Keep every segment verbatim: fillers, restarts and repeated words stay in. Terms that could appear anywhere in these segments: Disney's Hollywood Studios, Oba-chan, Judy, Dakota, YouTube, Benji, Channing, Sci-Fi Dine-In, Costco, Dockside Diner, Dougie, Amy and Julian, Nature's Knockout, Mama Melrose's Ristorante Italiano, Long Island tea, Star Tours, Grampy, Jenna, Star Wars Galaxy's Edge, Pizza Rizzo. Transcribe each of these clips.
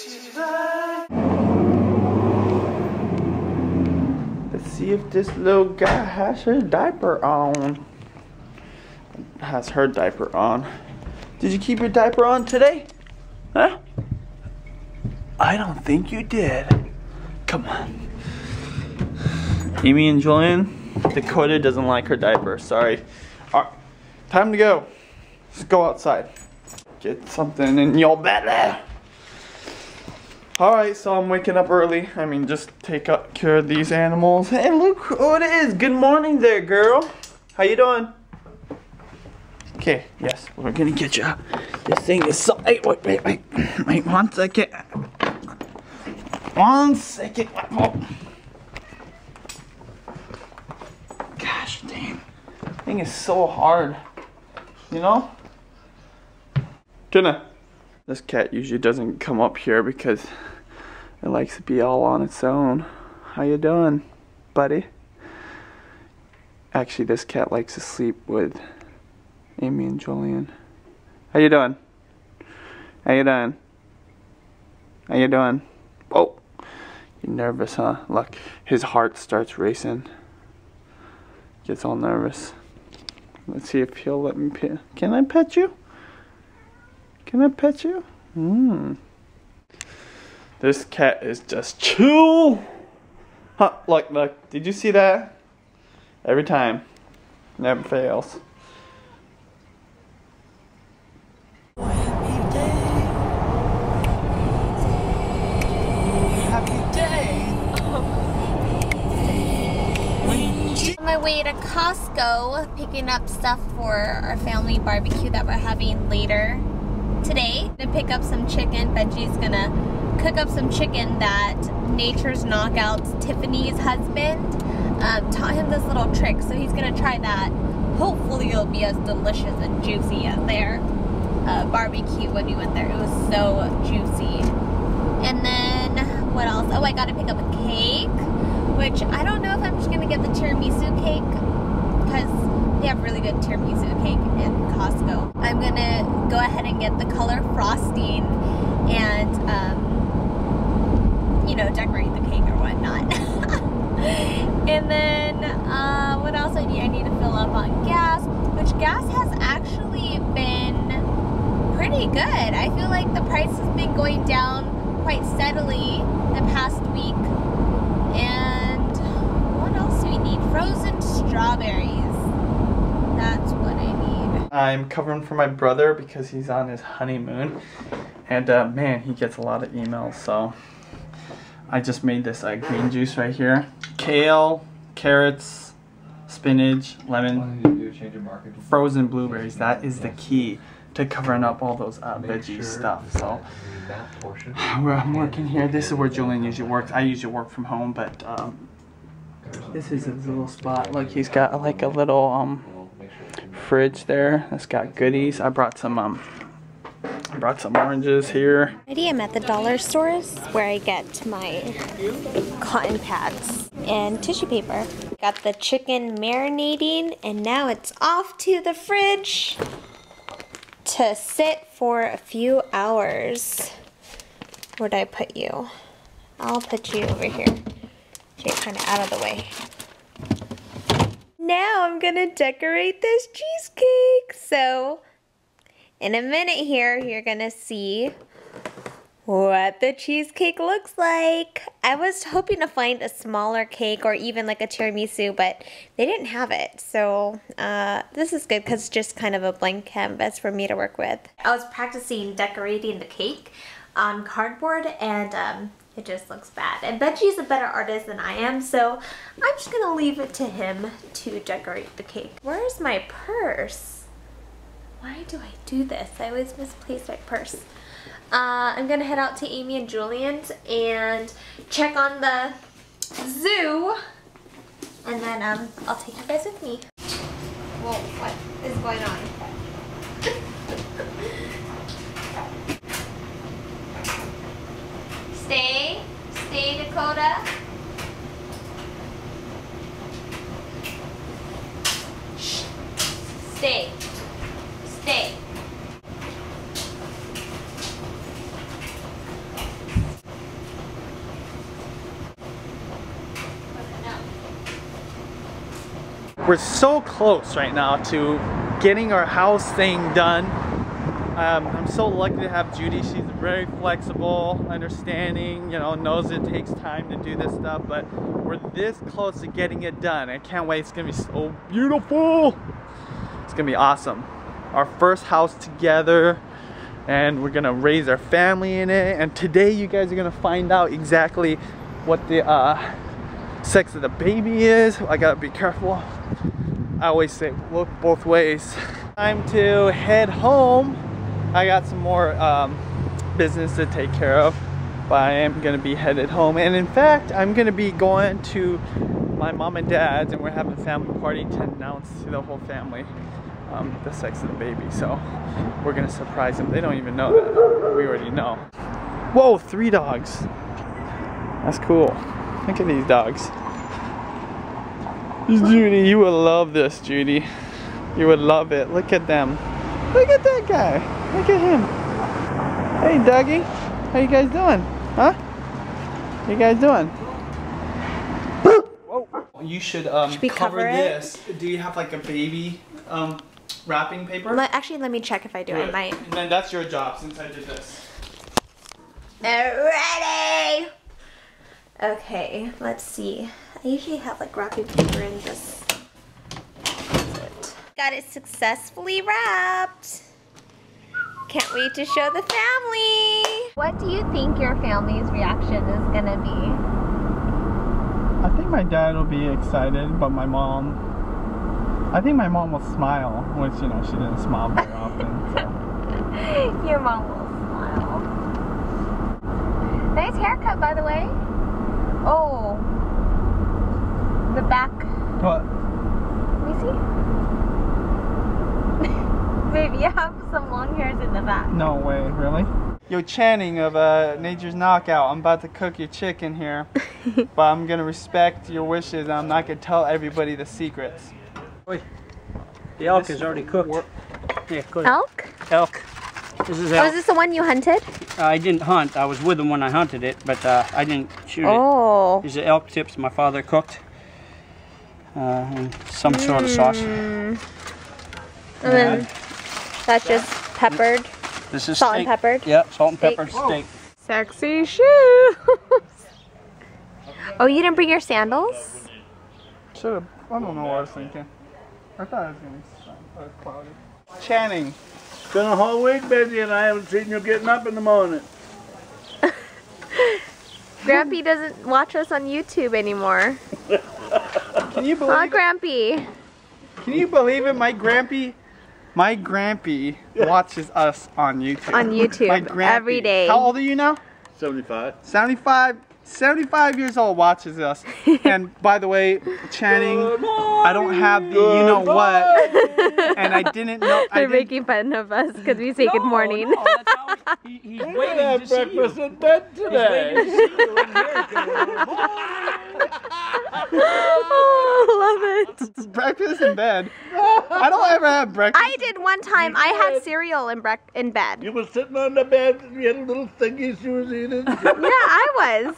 Let's see if this little guy has her diaper on. Has her diaper on. Did you keep your diaper on today? Huh? I don't think you did. Come on. Amy and Julian, Dakota doesn't like her diaper. Sorry. All right, time to go. Let's go outside. Get something in your belly. All right, so I'm waking up early. I mean, just take up care of these animals. And hey, look who it is. Good morning there, girl. How you doing? Okay, yes, we're gonna get you. This thing is so, hey, wait, wait, wait, wait, one second. One second. Oh. Gosh, dang. This thing is so hard, you know? Jenna. This cat usually doesn't come up here because it likes to be all on its own. How you doing, buddy? Actually, this cat likes to sleep with Amy and Julian. How you doing? How you doing? How you doing? Oh, you're nervous, huh? Look, his heart starts racing. Gets all nervous. Let's see if he'll let me pet. Can I pet you? Can I pet you? Hmm. This cat is just chill. Huh, look, look. Did you see that? Every time. Never fails. On my way to Costco, picking up stuff for our family barbecue that we're having later today. I'm gonna pick up some chicken. Benji's gonna cook up some chicken that Nature's Knockout, Tiffany's husband, um, taught him this little trick, so he's gonna try that. Hopefully it'll be as delicious and juicy as their uh, barbecue when we went there. It was so juicy. And then what else? Oh, I gotta pick up a cake, which I don't know if I'm just gonna get the tiramisu cake because they have really good tiramisu cake in Costco. I'm gonna go ahead and get the color frosting and um, you know, decorate the cake or whatnot. And then uh, what else I need? I need to fill up on gas, which gas has actually been pretty good. I feel like the price has been going down quite steadily the past week. And what else do we need? Frozen strawberries. That's what I need. I'm covering for my brother because he's on his honeymoon. And uh, man, he gets a lot of emails. So I just made this uh, green juice right here. Kale, carrots, spinach, lemon, frozen blueberries. That is the key to covering up all those uh, veggie sure stuff. So where I'm working here, this is where Julian usually works. I usually work from home, but um, this is his little spot. Look, he's got like a little um, fridge there that's got goodies. I brought some um, I brought some oranges here. I'm at the dollar stores where I get my cotton pads and tissue paper. Got the chicken marinating and now it's off to the fridge to sit for a few hours. Where'd I put you? I'll put you over here. Get kind of out of the way. Now I'm gonna decorate this cheesecake. So in a minute here, you're gonna see what the cheesecake looks like. I was hoping to find a smaller cake or even like a tiramisu, but they didn't have it. So uh, this is good because it's just kind of a blank canvas for me to work with. I was practicing decorating the cake on cardboard and um, it just looks bad. And Benji's a better artist than I am, so I'm just gonna leave it to him to decorate the cake. Where's my purse? Why do I do this? I always misplace my purse. Uh, I'm gonna head out to Amy and Julian's and check on the zoo, and then um, I'll take you guys with me. Whoa, what is going on? Stay, stay, Dakota. Shh. Stay, stay. We're so close right now to getting our house thing done. Um, I'm so lucky to have Judy. She's very flexible, understanding, you know, knows it takes time to do this stuff, but we're this close to getting it done. I can't wait. It's gonna be so beautiful. It's gonna be awesome. Our first house together, and we're gonna raise our family in it. And today you guys are gonna find out exactly what the uh, sex of the baby is. I gotta be careful. I always say look both ways. Time to head home. I got some more um, business to take care of, but I am gonna be headed home. And in fact, I'm gonna be going to my mom and dad's, and we're having a family party to announce to the whole family um, the sex of the baby. So we're gonna surprise them. They don't even know that. We already know. Whoa, three dogs. That's cool. Look at these dogs. Judy, you will love this, Judy. You would love it. Look at them. Look at that guy. Look at him. Hey, Dougie. How you guys doing? Huh? How you guys doing? Whoa. You should um should we cover, cover this. Do you have like a baby um wrapping paper? Let, actually, let me check if I do. Right. I might. And then that's your job since I did this. Alrighty. Okay. Let's see. I usually have like wrapping paper in this. Got it successfully wrapped. Can't wait to show the family. What do you think your family's reaction is gonna be? I think my dad will be excited, but my mom, I think my mom will smile, which, you know, she didn't smile very often. So. Your mom will smile. Nice haircut, by the way. Oh. The back. What? Let me see. Babe, you have some long hairs in the back. No way, really? Yo, Channing of uh, Nature's Knockout, I'm about to cook your chicken here. But I'm going to respect your wishes, and I'm not going to tell everybody the secrets. Wait, the elk this is already cooked. Yeah, go ahead. Elk? Elk. This is elk. Oh, is this the one you hunted? Uh, I didn't hunt. I was with them when I hunted it, but uh, I didn't shoot oh. it. Oh. These are elk tips my father cooked. Uh, and some mm. sort of sauce. And then that's just peppered. This is salt steak. and peppered. Yep, salt and peppered steak. steak. Sexy shoes. Oh, you didn't bring your sandals? Should have. I don't know what I was thinking. I thought it was going to be cloudy. Channing, it's been a whole week, Benji, and I haven't seen you getting up in the morning. Grampy doesn't watch us on YouTube anymore. Can you believe? Aw, Grampy. Can you believe it? My Grampy, my Grampy watches us on YouTube. On YouTube, every day. How old are you now? seventy-five. seventy-five, seventy-five years old watches us. And by the way, Channing, I don't have the you know what, and I didn't know. They're I didn't, making fun of us because we say no, good morning. No, that's how he, he's waiting to have breakfast you. in bed today. He's waiting to see you in here. Oh, love it. Breakfast in bed. I don't ever have breakfast. I did one time. I had cereal in break in bed. You were sitting on the bed and you had a little thingy she was eating. Yeah, I was.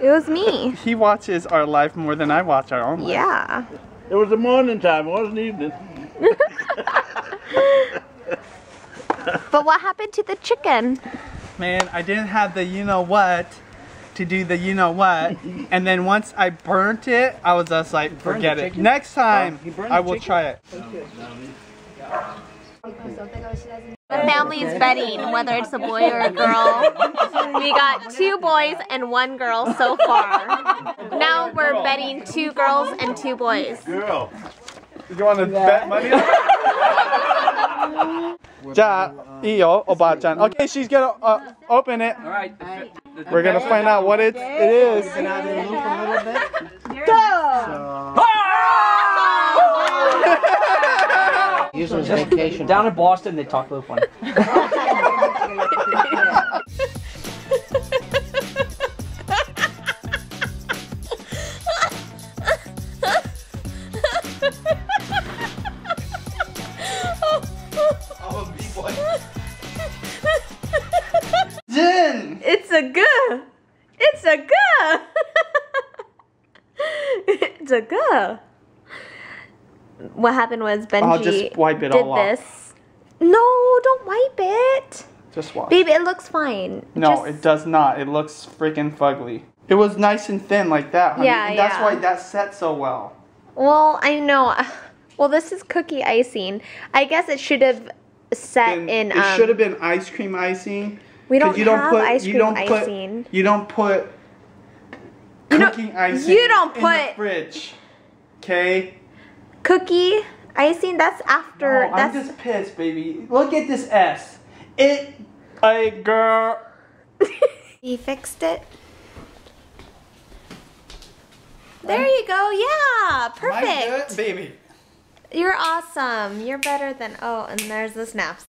It was me. He watches our life more than I watch our own life. Yeah. It was the morning time. It wasn't evening. But what happened to the chicken? Man, I didn't have the you know what. To do the you know what, and then once I burnt it, I was just like, forget it. Next time, I will try it. The family is betting whether it's a boy or a girl. We got two boys and one girl so far. Now we're betting two girls and two boys. Girl, you want to bet money? Ja, Iyo, Oba-chan. Okay, she's gonna uh, open it. All right. We're gonna find out what it it is. Go! Here's his vacation. Down in Boston, they talk a little funny. It's a girl. It's a girl. It's a girl. what happened was Benji oh, just wipe it did all this. Off. No, don't wipe it. Just wash. Baby, it looks fine. No, just... it does not. It looks freaking fugly. It was nice and thin like that, honey. Yeah, and that's yeah. why that set so well. Well, I know. Well, this is cookie icing. I guess it should have set and in... It um, should have been ice cream icing. We don't you have don't put, ice cream you don't icing. Put, you don't put cookie you don't, icing you don't put in the fridge. Okay? Cookie icing, that's after... No, that's, I'm just pissed, baby. Look at this S. It, I girl. He fixed it. There you go. Yeah, perfect. My good baby. You're awesome. You're better than. Oh, and there's the snaps.